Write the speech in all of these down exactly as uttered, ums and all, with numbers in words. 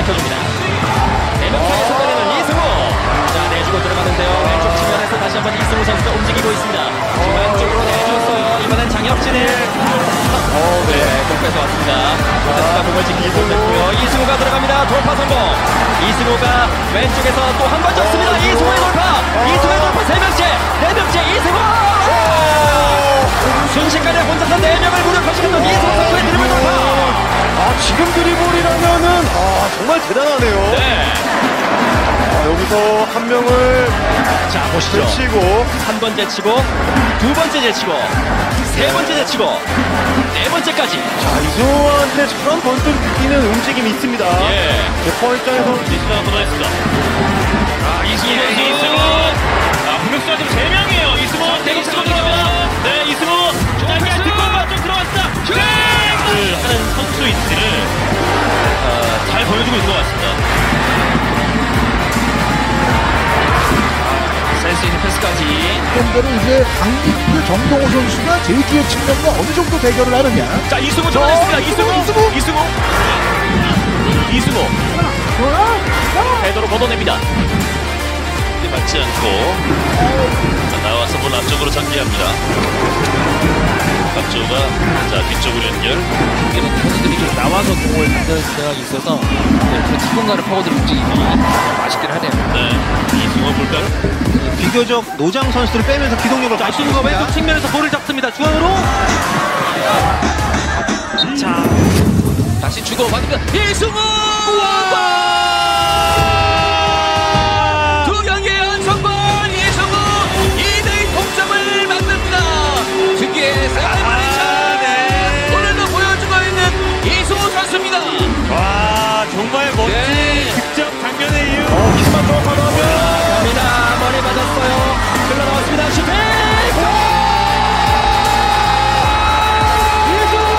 지켜줍니다. 네 명 차이에 쏟아내는 이승우. 자, 내주고 들어가는데요. 왼쪽 측면에서 다시 한번 이승우 선수가 움직이고 있습니다. 중앙쪽으로 내줬어요. 이번엔 장혁진을. 어, 네, 공 뺏어왔습니다. 조세스가 공을 지키지 못했고요. 이승우가 들어갑니다. 돌파 성공. 이승우가 왼쪽에서 또 한 번 졌습니다. 이승우의 돌파. 이승우의 돌파 세 명째. 네 명째 이승우. 순식간에 혼자서 네 명을 무력화시켰던 이승우 선수의 드리블 돌파. 아, 지금 드리블이라면은 아, 정말 대단하네요. 네. 아, 여기서 한 명을 자, 보시죠. 제치고 한 번 제치고 두 번째 제치고 세 번째 제치고 네 번째까지. 자, 이승우한테 저런 번뜩 뛰는 움직임이 있습니다. 예. 대포 입장에서 리스가 보도했습니다. 아, 이승우 선수. 예, 이승우. 아, 공격수가 지금 세 명이에요. 이승우 대공 들어갑니다. 네, 이승우. 짧게 뒷공간 좀 들어왔다. 슈팅을 하는 선수 인지를 아, 잘 보여주고 있는 것 같습니다. 센스 있는 패스까지. 그런데 이제 강민규 정동호 선수가 제이의 측면과 어느 정도 대결을 하느냐. 자, 이승우 전환했습니다. 어, 이승우, 이승우, 이승우, 이승우. 헤더로 걷어냅니다. 받지 않고. 나와서 볼 앞쪽으로 전개합니다. 앞쪽과 자 뒤쪽으로 연결. 이런 선수들이 나와서 공을 만드는 때가 있어서 그 공간을 파고들 움직임이 맛있긴 하네요. 네, 이승우 볼까요? 비교적 노장 선수를 빼면서 기동력을 자, 이승우가 왼쪽 측면에서 볼을 잡습니다. 중앙으로. 음. 자, 다시 주고 받으면 이승우. 와, 정말 멋진 네. 직접 장면의 이유. 어, 키스만 더 하면 갑니다. 머리 맞았어요. 흘러나왔습니다. 슈팅! 이승우!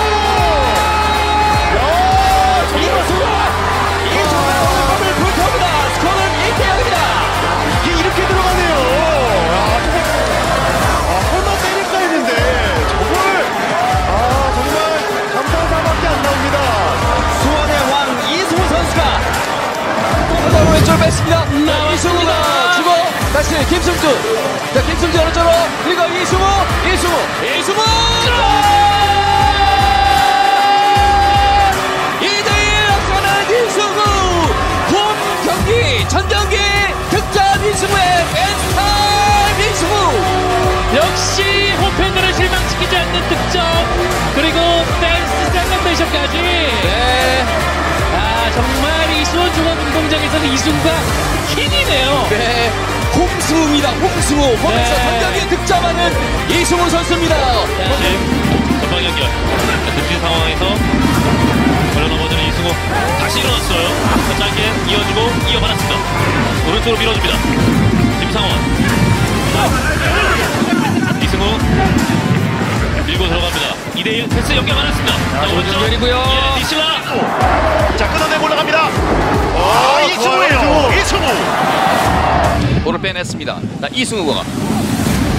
이승우! 이승우의 오늘밤을 불태웁니다. 스코어는 일 대 영입니다. 이게 이렇게 들어가네요. 아, 혼나 때릴까 했는데 저걸 아, 정말 감탄사밖에 안 나옵니다. 하나로 왼쪽을 뺐습니다. 네, 이승우가 주고 다시 김승준. 자, 김승준 오른쪽으로 그리고 이승우, 이승우, 이승우. 이 대 일 앞서는 이승우. 홈 경기 전 경기 득점 이승우의 벤타임 이승우. 역시 홈팬들을 실망시키지 않는 득점 그리고 댄스 셀러브레이션까지. 네. 아, 정말 이 수원종합운동장에서는 이승우가 킹이네요. 네, 홍수입니다. 홍수. 홈에서 전격에 득점하는 이승우 선수입니다. 자, 이제 전방 연결. 득점 상황에서 걸려 넘어지는 이승우. 다시 일어났어요. 짧게 이어주고 이어받았습니다. 오른쪽으로 밀어줍니다. 김상원. 이승우. 밀고 들어갑니다. 이 대 일 패스 연결 많았습니다. 자, 오른쪽 연결이고요. 예, 디실라. 자, 끊어내고 올라갑니다. 아, 이승우예요. 이승우. 볼을 빼냈습니다. 자, 이승우가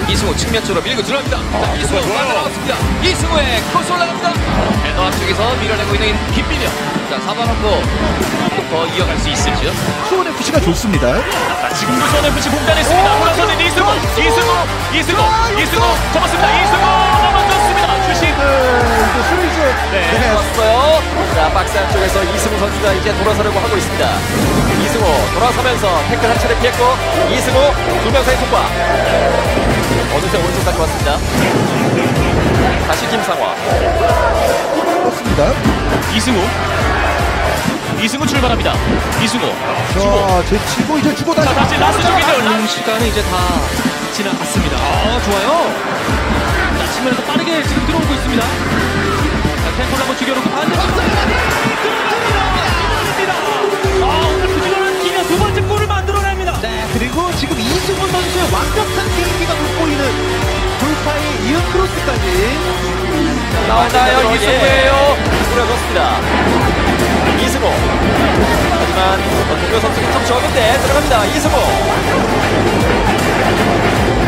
이승우 측면쪽으로 밀고 들어갑니다. 자, 이승우 빠져나왔습니다. 이승우의 크로스 올라갑니다. 헤더 앞쪽에서 밀어내고 있는 김민혁. 자, 잡아놓고 더 이어갈 수 있을지요? 수원 에프씨가 좋습니다. 자, 지금도 수원 에프씨 공간에 있습니다. 올라서는 이승우, 이승우, 이승우, 이승우 잡았습니다. 이승우. 해왔어요. 자, 박스 안쪽에서 이승우 선수가 이제 돌아서려고 하고 있습니다. 이승우 돌아서면서 태클 한 차례 피했고 이승우 두 명 사이 통과. 어느새 오른쪽까지 왔습니다. 다시 김상화. 그렇습니다. 이승우. 이승우 출발합니다. 이승우. 자, 제치고 이제 주고 다시. 자, 다시 라스 중이죠. 시간은 이제 다 지나갔습니다. 아, 좋아요. 자, 측면에서 빠르게 지금 들어오고 있습니다. 템포를 한번 죽여놓고 반대쪽 들어갑니다. 아, 오늘 부지런한 기냐 두 번째 골을 만들어냅니다. 네, 그리고 지금 이승우 선수의 완벽한 경기가 돋보이는 돌파의 이은 크로스까지 나오나요? 이승우예요. 뿌려졌습니다. 이승우. 하지만 동료 선수가 좀 적은데 들어갑니다. 이승우.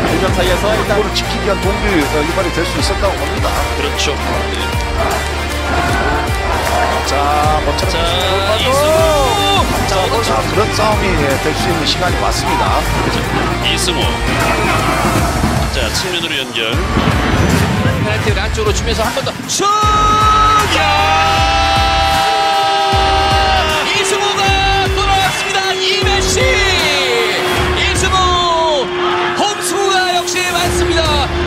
두 점 사이에서 일단 골을 지키기 위한 동기 유발이 될 수 있었다고 봅니다. 그렇죠. 자, 멋졌죠. 이승우! 자, 그런 싸움이 될 수 있는 시간이 왔습니다. 이승호. 자, 측면으로 연결. 페널티를 안쪽으로 주면서 한 번 더. 슛! 야! 이승호가 돌아왔습니다. 이메시! 이승호! 홈수가 역시 많습니다.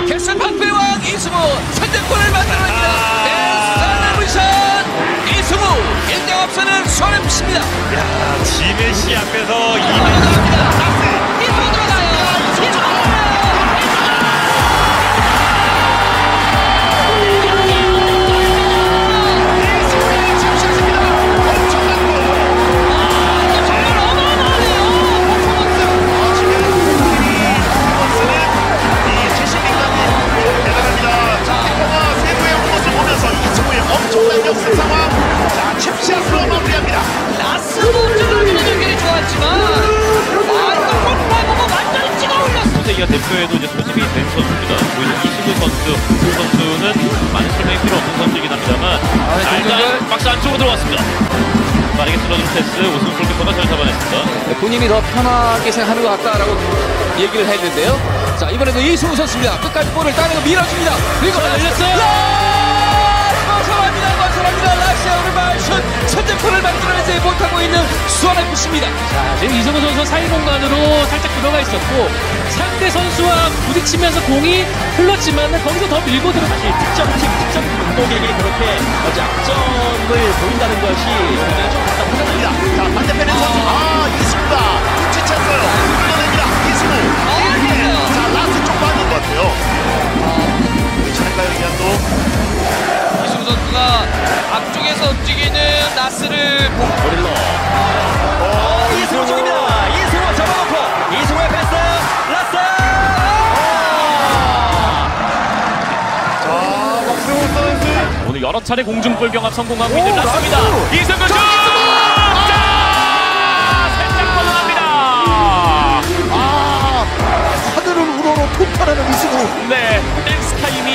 결승 판패왕 이승호 선제골을 만들어냅니다. 앞서는 손흥민입니다. 야, 지메시 앞에서 이승호입니다. 이승호 들어가요. 대표에도 이제 소집이 된 선수입니다. 이승우 선수, 그 선수는 많은 설명이 필요 없는 선수이긴 합니다만, 아, 일단 박스 안쪽으로 들어왔습니다. 빠르게 틀어준 패스, 오승훈 골키퍼가 잘 잡아냈습니다. 네, 본인이 더 편하게 생각하는 것 같다라고 얘기를 했는데요. 자, 이번에도 이승우 선수입니다. 끝까지 볼을 따내고 밀어줍니다. 그리고 열렸어요. 건설합니다, 건설합니다. 라시아 오르발 슛, 선제골을 만들어내지 못하고 있는 수원에프씨입니다. 자, 지금 이승우 선수 사이 공간으로 살짝 들어가 있었고, 상대 선수와 부딪히면서 공이 흘렀지만 거기서 더 밀고 들어 사실 득점팀, 득점 감독에게 그렇게 약점을 보인다는 것이 굉장히 좀 답답한 생각입니다. 자, 반대편의 선수, 아, 이승우가 지쳤어요. 흘러냅니다. 이승우. 아, 자, 라스 쪽 맞는 것 같아요. 우리 잘가요, 이한도. 이승우 선수가 앞쪽에서 움직이는 라스를 보 고릴러. 어, 이승우 쪽입니다. 이승우 잡아놓고, 이승우의 패스. 라스! 자, 박승호 선수 오늘 여러 차례 공중볼 경합 성공하고 있는 라스입니다. 이승우 슛! 자, 살짝 벗어납니다. 아, 하늘을 우러러 폭발하는 이승우. 네, 댄스타임이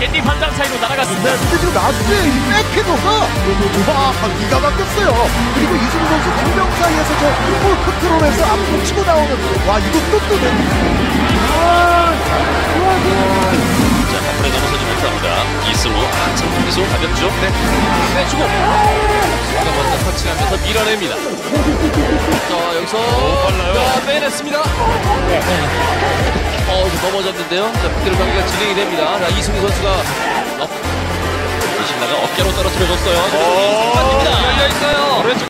깻잎 한 장 차이로 날아갔습니다. 근데 지금 라스의 이 백헤더가 와, 기가 막혔어요. 그리고 이승우 선수 두 명 사이에서 저 골 컨트롤해서 앞으로 치고 나오는, 와, 이거 뚝뚝해. 아, 자, 앞으로 넘어서지면서 합니다. 이승우, 아, 참, 이승우 가볍죠? 네. 빼주고. 제가 먼저 터치하면서 밀어냅니다. 자, 여기서. 오, 빨라요. 빼냈습니다. 네. 어, 넘어졌는데요. 자, 빅들 경기가 진행이 됩니다. 자, 이승우 선수가. 어, 신나가 어깨로 떨어뜨려줬어요. 이승우 선수입니다. 열려있어요.